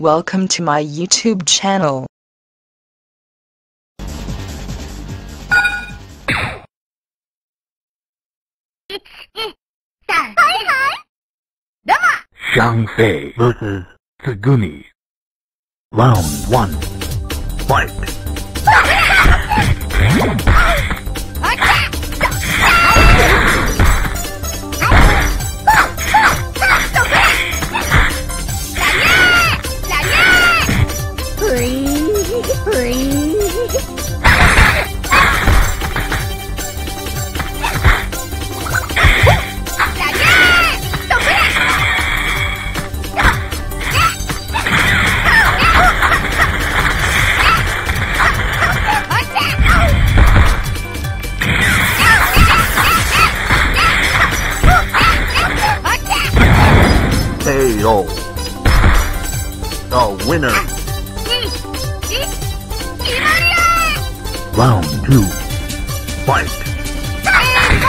Welcome to my YouTube channel. Xiangfei vs. Tsugumi. Round 1. Fight! KO. The winner. Round 2. Fight. KO.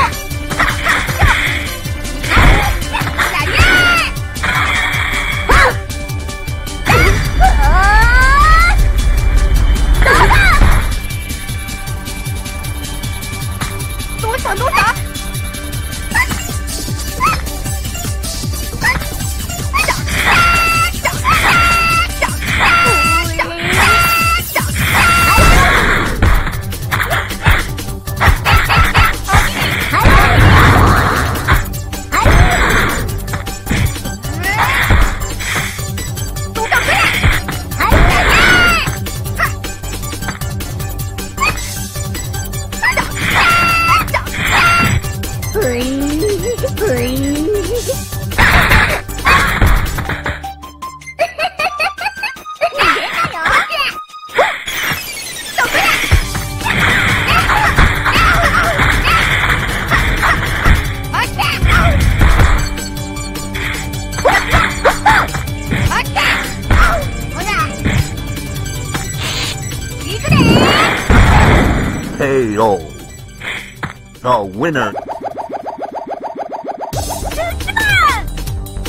The winner.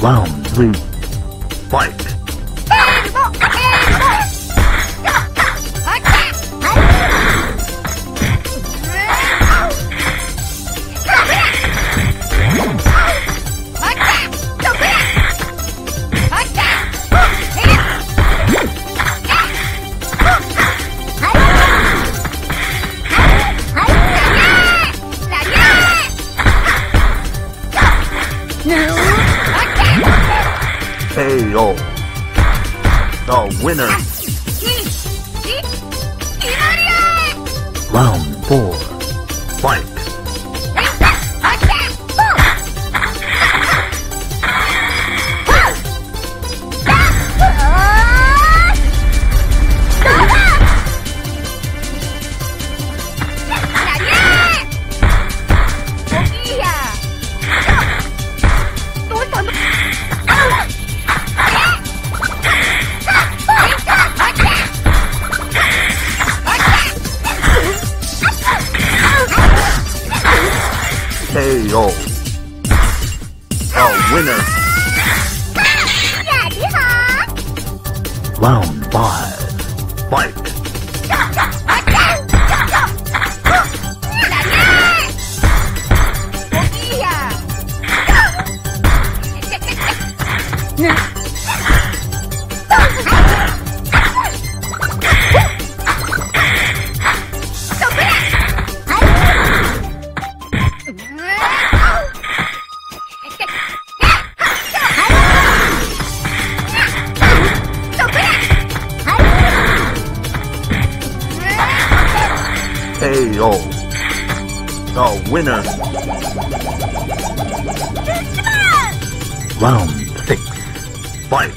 Round 3. Fight. KO. The winner. Round 4. Fight. KO. The winner. Daddy Hawk. Round 5. Fight. KO. The winner. Round 6. Fight.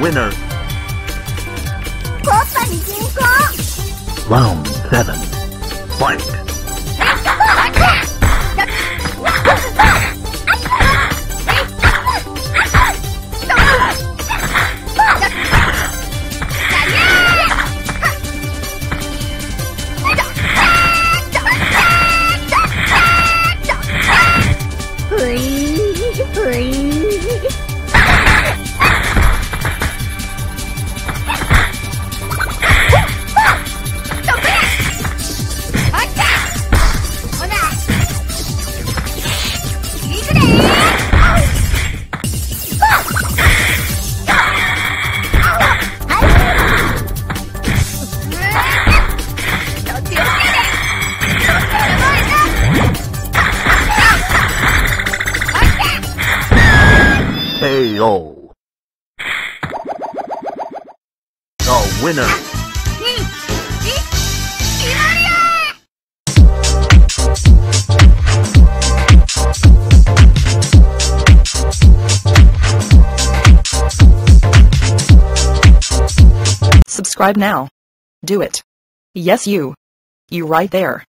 winner. Round 7. Fight. KO. The winner. Subscribe now. Do it. Yes, you. You right there.